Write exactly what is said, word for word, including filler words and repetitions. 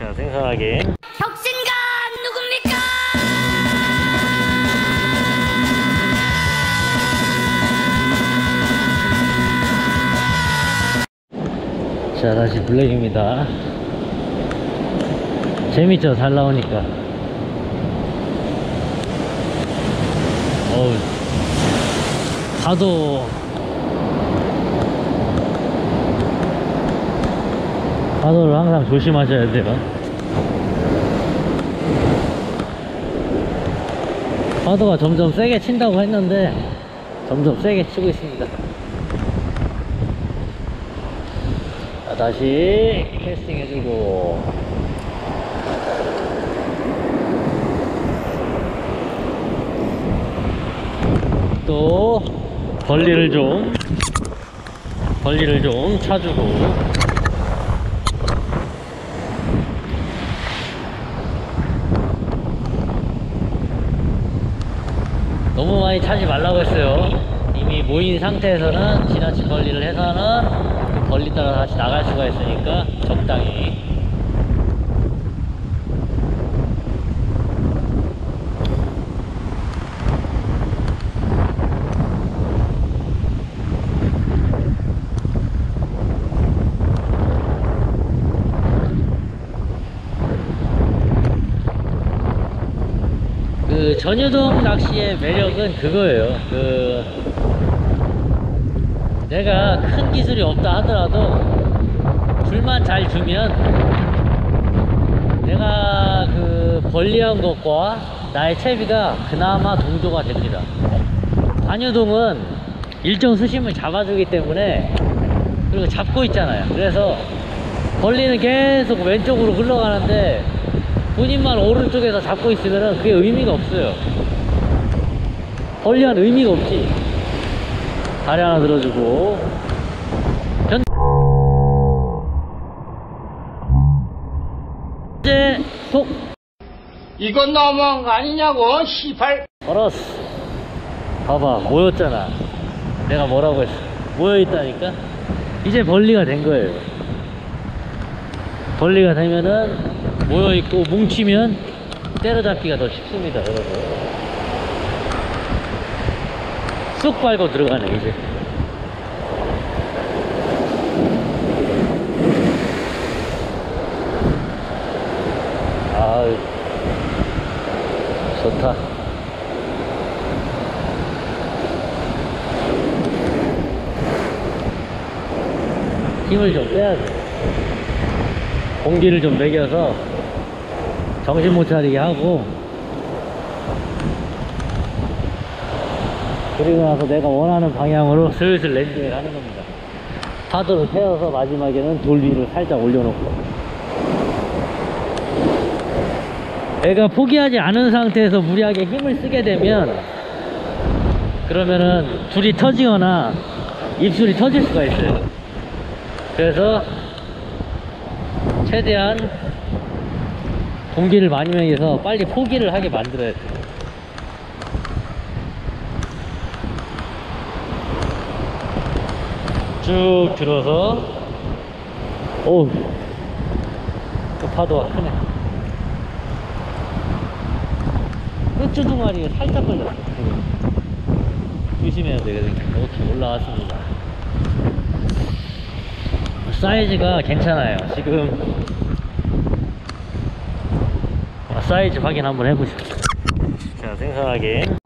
자, 생선하게. 혁신가 누굽니까? 자, 다시 블랙입니다. 재밌죠? 잘 나오니까. 어우, 파도, 파도를 항상 조심하셔야 돼요. 파도가 점점 세게 친다고 했는데 점점 세게 치고 있습니다. 자, 다시 캐스팅 해주고. 또 벌리를 좀 벌리를 좀 차주고. 너무 많이 차지 말라고 했어요. 이미 모인 상태에서는 지나친 벌리를 해서는 벌리 따라 다시 나갈 수가 있으니까 적당히. 그 전유동 낚시의 매력은 그거예요. 그 내가 큰 기술이 없다 하더라도 줄만 잘 주면 내가 그 벌리한 것과 나의 채비가 그나마 동조가 됩니다. 반유동은 일정 수심을 잡아주기 때문에, 그리고 잡고 있잖아요. 그래서 벌리는 계속 왼쪽으로 흘러가는데 본인만 오른쪽에서 잡고 있으면 그게 의미가 없어요. 벌리한 의미가 없지. 다리 하나 들어주고. 현재 속. 이건 너무한 거 아니냐고, 시발. 알았어. 봐봐, 모였잖아. 내가 뭐라고 했어. 모여있다니까. 이제 벌리가 된 거예요. 벌리가 되면은 모여있고 뭉치면 때려잡기가 더 쉽습니다, 여러분. 쑥 밟고 들어가네, 이제. 아유, 좋다. 힘을 좀 빼야 돼. 공기를 좀 먹여서 정신 못 차리게 하고, 그리고 나서 내가 원하는 방향으로 슬슬 랜딩을 하는 겁니다. 파도를 태워서 마지막에는 돌 위를 살짝 올려놓고, 애가 포기하지 않은 상태에서 무리하게 힘을 쓰게 되면 그러면은 줄이 터지거나 입술이 터질 수가 있어요. 그래서 최대한 공기를 많이 먹여서 빨리 포기를 하게 만들어야 돼. 쭉 들어서. 오, 또 파도가 크네. 끝주둥아리에 살짝 걸렸어. 조심해야 되거든요. 이렇게 올라왔습니다. 사이즈가 괜찮아요. 지금 사이즈 확인 한번 해보시죠. 자, 생선하게.